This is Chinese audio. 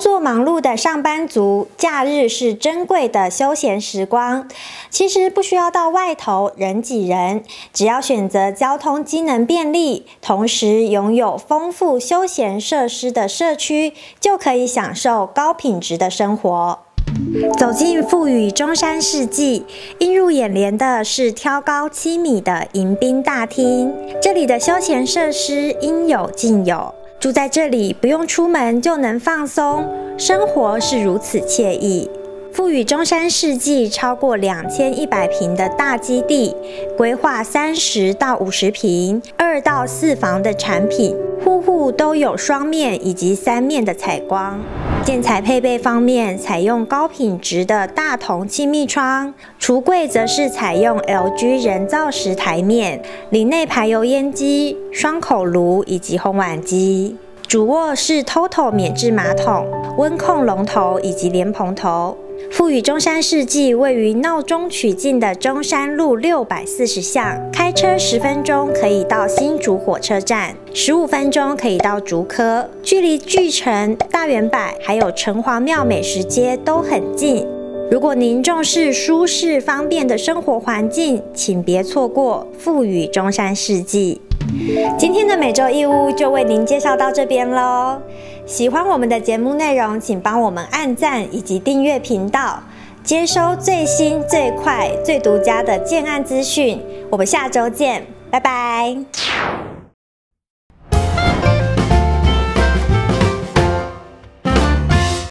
作忙碌的上班族，假日是珍贵的休闲时光。其实不需要到外头人挤人，只要选择交通机能便利，同时拥有丰富休闲设施的社区，就可以享受高品质的生活。 走进富裕中山世纪，映入眼帘的是挑高7米的迎宾大厅。这里的休闲设施应有尽有，住在这里不用出门就能放松，生活是如此惬意。富裕中山世纪超过2100坪的大基地，规划30到50坪、2到4房的产品，户户都有双面以及三面的采光。 建材配备方面，采用高品质的大铜气密窗，橱柜则是采用 LG 人造石台面，里内排油烟机、双口炉以及烘碗机。主卧是 TOTO 免治马桶、温控龙头以及莲蓬头。富裕中山世纪位于闹中取静的中山路640巷，开车10分钟可以到新竹火车站。 15分钟可以到竹科，距离巨城、大圆柏还有城隍庙美食街都很近。如果您重视舒适方便的生活环境，请别错过富裕中山世纪。今天的每周一屋就为您介绍到这边喽。喜欢我们的节目内容，请帮我们按赞以及订阅频道，接收最新、最快、最独家的建案资讯。我们下周见，拜拜。